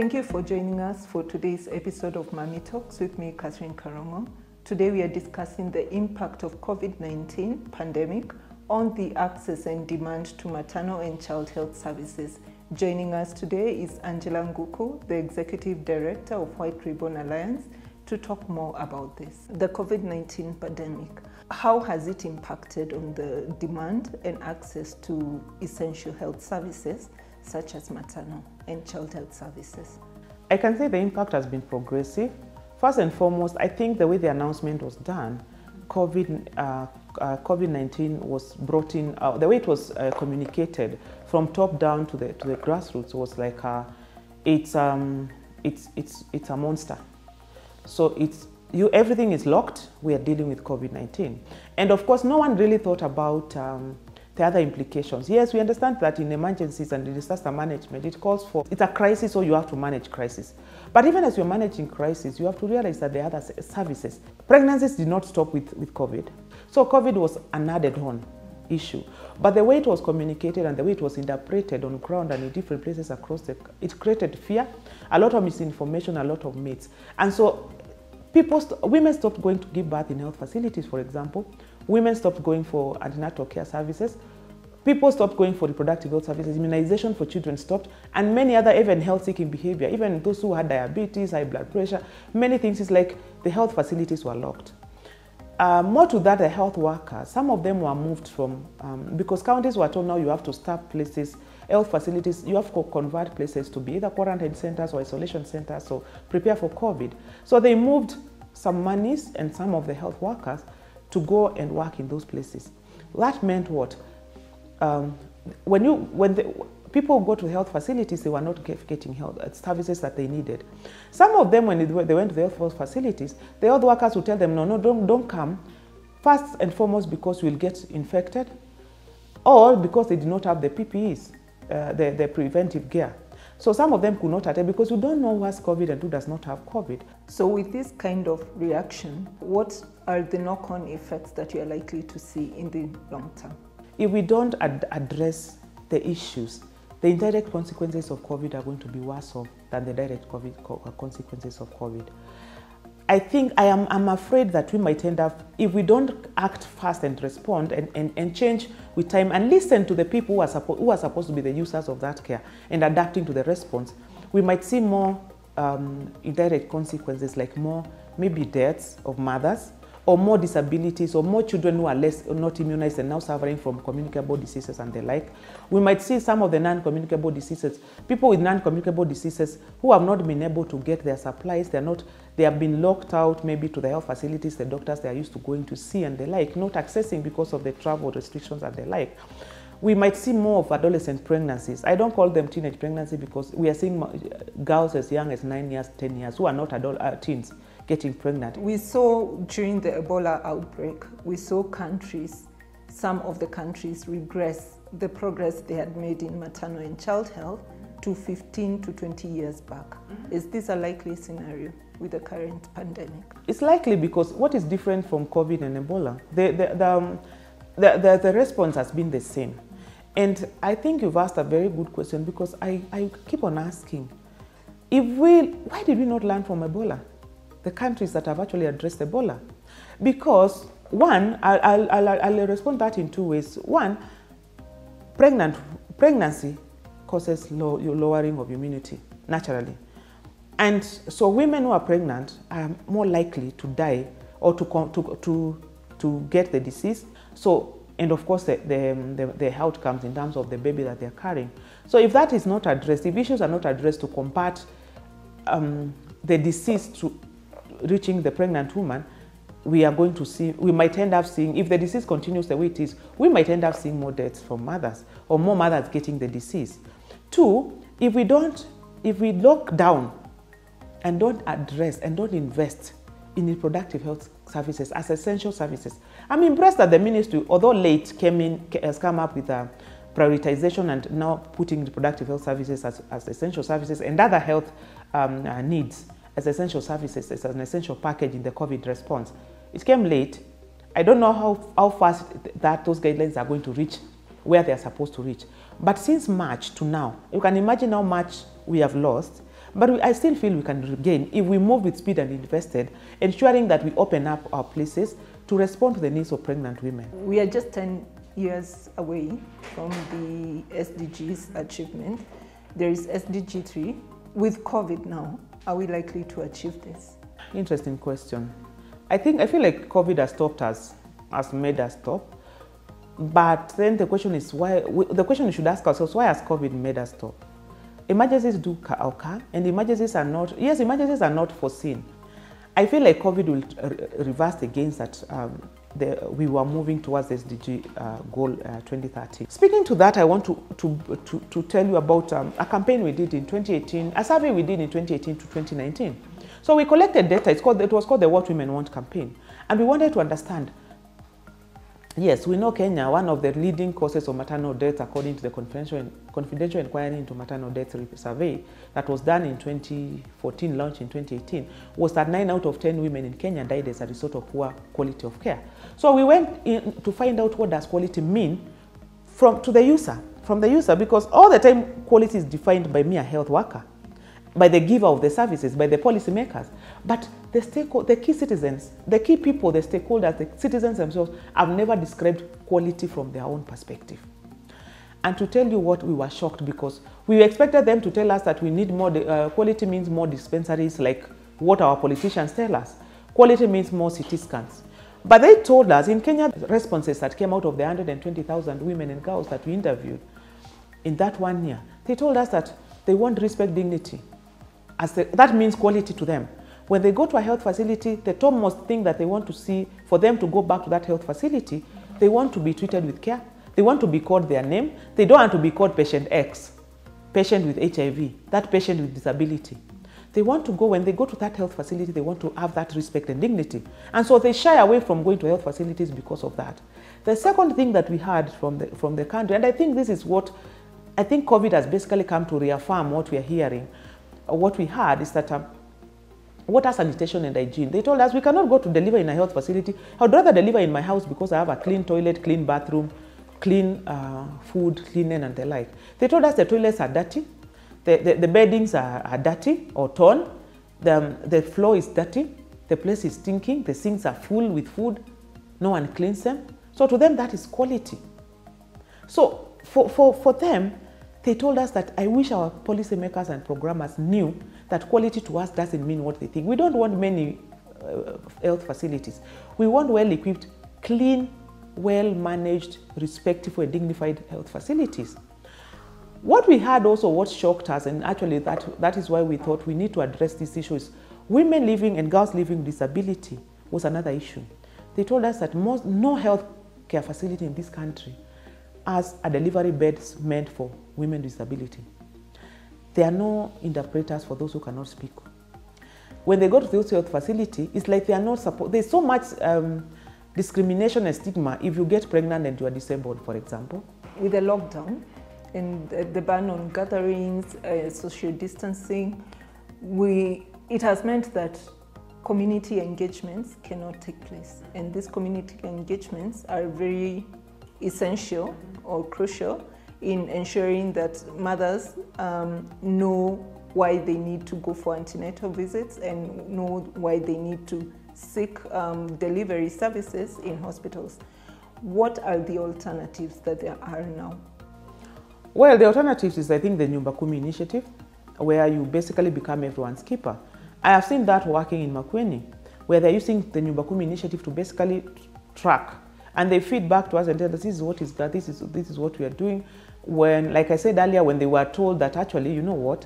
Thank you for joining us for today's episode of Mummy Talks with me, Catherine Karongo. Today we are discussing the impact of COVID-19 pandemic on the access and demand to maternal and child health services. Joining us today is Angela Nguku, the Executive Director of White Ribbon Alliance, to talk more about this. The COVID-19 pandemic, how has it impacted on the demand and access to essential health services, such as maternal and child health services? I can say the impact has been progressive. First and foremost, I think the way the announcement was done, COVID-19 was brought in, the way it was communicated from top down to the grassroots was like it's a monster. So everything is locked. We are dealing with COVID-19, and of course, no one really thought about the other implications. Yes, we understand that in emergencies and disaster management, it calls for, it's a crisis, so you have to manage crisis. But even as you're managing crisis, you have to realize that the other services, pregnancies did not stop with COVID. So COVID was an added on issue. But the way it was communicated and the way it was interpreted on ground and in different places across it created fear, a lot of misinformation, a lot of myths. And so women stopped going to give birth in health facilities, for example. Women stopped going for antenatal care services. People stopped going for reproductive health services. Immunization for children stopped. And many other, even health-seeking behavior, even those who had diabetes, high blood pressure, many things. It's like the health facilities were locked. More to that, the health workers, some of them were moved from, because counties were told now you have to staff places, health facilities, you have to convert places to be either quarantine centers or isolation centers, so prepare for COVID. So they moved some monies and some of the health workers to go and work in those places. That meant what? People go to health facilities, they were not getting health services that they needed. Some of them, when they went to the health facilities, the health workers would tell them, no, don't come. First and foremost, because you will get infected, or because they did not have the PPEs, the preventive gear. So some of them could not attend because you don't know who has COVID and who does not have COVID. So with this kind of reaction, what are the knock-on effects that you are likely to see in the long term? If we don't address the issues, the indirect consequences of COVID are going to be worse off than the direct consequences of COVID. I think I'm afraid that we might end up, if we don't act fast and respond and change with time and listen to the people who are supposed to be the users of that care and adapting to the response, we might see more indirect consequences, like more maybe deaths of mothers, or more disabilities, or more children who are not immunized and now suffering from communicable diseases and the like. We might see some of the non-communicable diseases, people with non-communicable diseases who have not been able to get their supplies, they have been locked out maybe to the health facilities, the doctors they are used to going to see and the like, not accessing because of the travel restrictions and the like. We might see more of adolescent pregnancies. I don't call them teenage pregnancy because we are seeing girls as young as 9 years, 10 years who are not teens getting pregnant. We saw during the Ebola outbreak, we saw some of the countries regress the progress they had made in maternal and child health to 15 to 20 years back. Is this a likely scenario with the current pandemic? It's likely because what is different from COVID and Ebola? The response has been the same. And I think you've asked a very good question because I keep on asking, why did we not learn from Ebola? The countries that have actually addressed Ebola. Because one, I'll respond that in two ways. One, pregnancy causes lowering of immunity naturally. And so women who are pregnant are more likely to die or to get the disease. So, and of course the outcomes in terms of the baby that they're carrying. So if that is not addressed, if issues are not addressed to combat the disease to reaching the pregnant woman, we might end up seeing, if the disease continues the way it is, we might end up seeing more deaths from mothers or more mothers getting the disease. Two, if we lock down and don't address and don't invest in reproductive health services as essential services. I'm impressed that the ministry, although late, has come up with a prioritization and now putting reproductive health services as essential services and other health needs as essential services, as an essential package in the COVID response. It came late. I don't know how fast those guidelines are going to reach where they are supposed to reach. But since March to now, you can imagine how much we have lost. But I still feel we can regain if we move with speed and invested, ensuring that we open up our places to respond to the needs of pregnant women. We are just 10 years away from the SDGs achievement. There is SDG3. With COVID now, are we likely to achieve this? Interesting question. I feel like COVID has stopped us, has made us stop. But then the question is why, the question we should ask ourselves, why has COVID made us stop? Emergencies do occur, and emergencies are not, yes, emergencies are not foreseen. I feel like COVID will reverse the gains that we were moving towards SDG goal 2030. Speaking to that, I want to tell you about a campaign we did in 2018, a survey we did in 2018 to 2019. So we collected data. It was called the What Women Want campaign, and we wanted to understand. Yes, we know Kenya, one of the leading causes of maternal death according to the Confidential Enquiry into Maternal Death Survey that was done in 2014, launched in 2018, was that 9 out of 10 women in Kenya died as a result of poor quality of care. So we went in to find out what does quality mean from the user, because all the time quality is defined by mere health worker, by the giver of the services, by the policymakers. But the key citizens, the key people, the stakeholders, the citizens themselves have never described quality from their own perspective. And to tell you what, we were shocked because we expected them to tell us that we need more, quality means more dispensaries like what our politicians tell us. Quality means more CT scans. But they told us in Kenya, responses that came out of the 120,000 women and girls that we interviewed in that 1 year, they told us that they want respect, dignity. That means quality to them. When they go to a health facility, the topmost thing that they want to see, for them to go back to that health facility, they want to be treated with care. They want to be called their name. They don't want to be called patient X, patient with HIV, that patient with disability. They want to go, when they go to that health facility, they want to have that respect and dignity. And so they shy away from going to health facilities because of that. The second thing that we heard from the country, and I think this is what, I think COVID has basically come to reaffirm what we are hearing. What we heard is that water, sanitation and hygiene. They told us we cannot go to deliver in a health facility. I would rather deliver in my house because I have a clean toilet, clean bathroom, clean food, clean and the like. They told us the toilets are dirty, the beddings are dirty or torn, the floor is dirty, the place is stinking, the sinks are full with food, no one cleans them. So to them that is quality. So for them, they told us that I wish our policymakers and programmers knew that quality to us doesn't mean what they think. We don't want many health facilities. We want well-equipped, clean, well-managed, respectful and dignified health facilities. What we had also, what shocked us, and actually that is why we thought we need to address these issues, women living and girls living with disability was another issue. They told us that no health care facility in this country as a delivery bed meant for women with disability. There are no interpreters for those who cannot speak. When they go to the health facility, it's like they are not supported. There's so much discrimination and stigma if you get pregnant and you are disabled, for example. With the lockdown and the ban on gatherings, social distancing, it has meant that community engagements cannot take place. And these community engagements are very essential or crucial in ensuring that mothers know why they need to go for antenatal visits and know why they need to seek delivery services in hospitals. What are the alternatives that there are now? Well, the alternatives is, I think, the Nyumbakumi initiative, where you basically become everyone's keeper. I have seen that working in Mukuweni, where they're using the Nyumbakumi initiative to basically track, and they feed back to us and tell us, this is what is that, this is what we are doing. When, like I said earlier, when they were told that actually, you know what,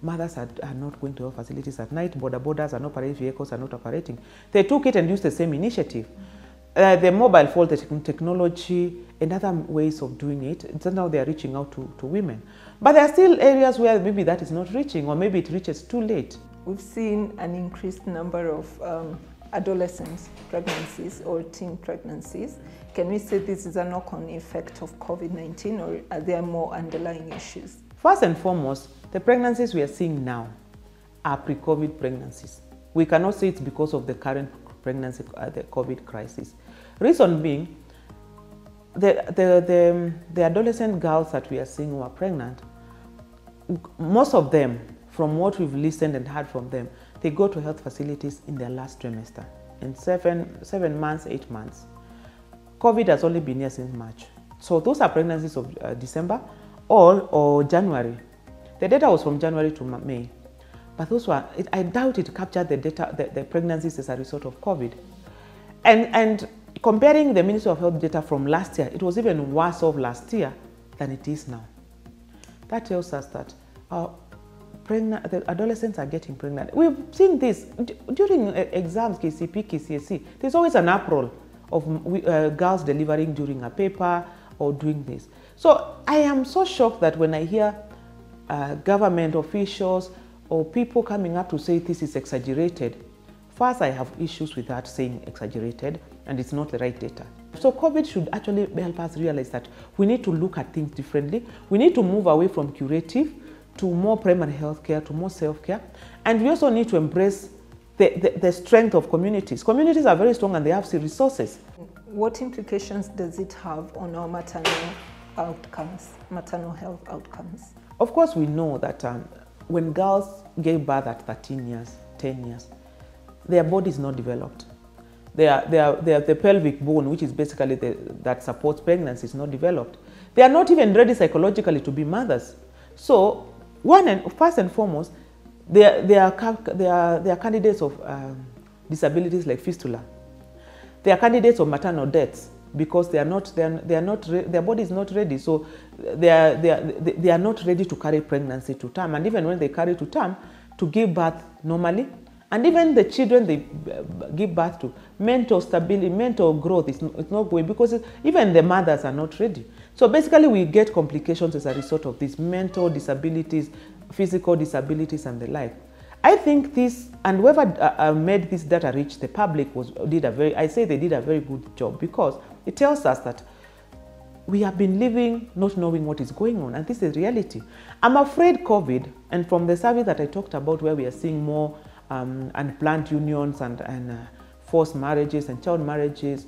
mothers are not going to health facilities at night, borders are not operating, vehicles are not operating. They took it and used the same initiative. The mobile phone, the technology, and other ways of doing it, so now they are reaching out to women. But there are still areas where maybe that is not reaching, or maybe it reaches too late. We've seen an increased number of adolescent pregnancies or teen pregnancies. Can we say this is a knock-on effect of COVID-19, or are there more underlying issues? First and foremost, the pregnancies we are seeing now are pre-COVID pregnancies. We cannot say it's because of the current pregnancy, the COVID crisis. Reason being, the adolescent girls that we are seeing who are pregnant most of them, from what we've listened and heard from them, they go to health facilities in their last trimester, in seven months, 8 months. COVID has only been here since March. So those are pregnancies of December or January. The data was from January to May, but those were, I doubt it captured the data, the pregnancies as a result of COVID. And comparing the Ministry of Health data from last year, it was even worse off last year than it is now. That tells us that the adolescents are getting pregnant. We've seen this during exams, KCPE, KCSE. There's always an uproar of girls delivering during a paper or doing this. So I am so shocked that when I hear government officials or people coming up to say this is exaggerated. First, I have issues with that saying exaggerated, and it's not the right data. So COVID should actually help us realize that we need to look at things differently. We need to move away from curative to more primary health care, to more self-care. And we also need to embrace the strength of communities. Communities are very strong and they have resources. What implications does it have on our maternal health outcomes? Of course, we know that when girls gave birth at 13 years, 10 years, their body is not developed. The pelvic bone, which is basically that supports pregnancy, is not developed. They are not even ready psychologically to be mothers. So, first and foremost, they are candidates of disabilities like fistula. They are candidates of maternal deaths because their body is not ready. So they are not ready to carry pregnancy to term. And even when they carry to term, to give birth normally, and even the children they give birth to, mental stability, mental growth is not going because even the mothers are not ready. So basically we get complications as a result of these mental disabilities, physical disabilities and the like. I think this, and whoever made this data reach the public did a very good job because it tells us that we have been living not knowing what is going on, and this is reality. I'm afraid COVID, and from the survey that I talked about where we are seeing more unplanned unions and forced marriages and child marriages,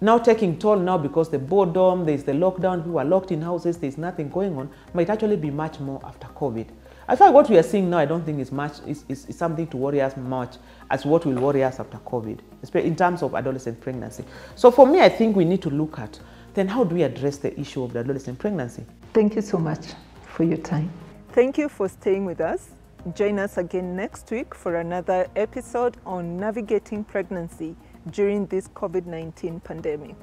now taking toll now because the boredom, there's the lockdown, people are locked in houses, there's nothing going on, might actually be much more after COVID. I feel what we are seeing now, I don't think is something to worry us much as what will worry us after COVID, especially in terms of adolescent pregnancy. So for me, I think we need to look at then how do we address the issue of the adolescent pregnancy. Thank you so much for your time. Thank you for staying with us. Join us again next week for another episode on navigating pregnancy during this COVID-19 pandemic.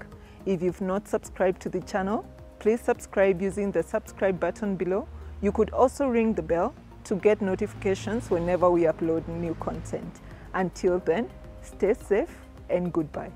If you've not subscribed to the channel, please subscribe using the subscribe button below. You could also ring the bell to get notifications whenever we upload new content. Until then, stay safe and goodbye.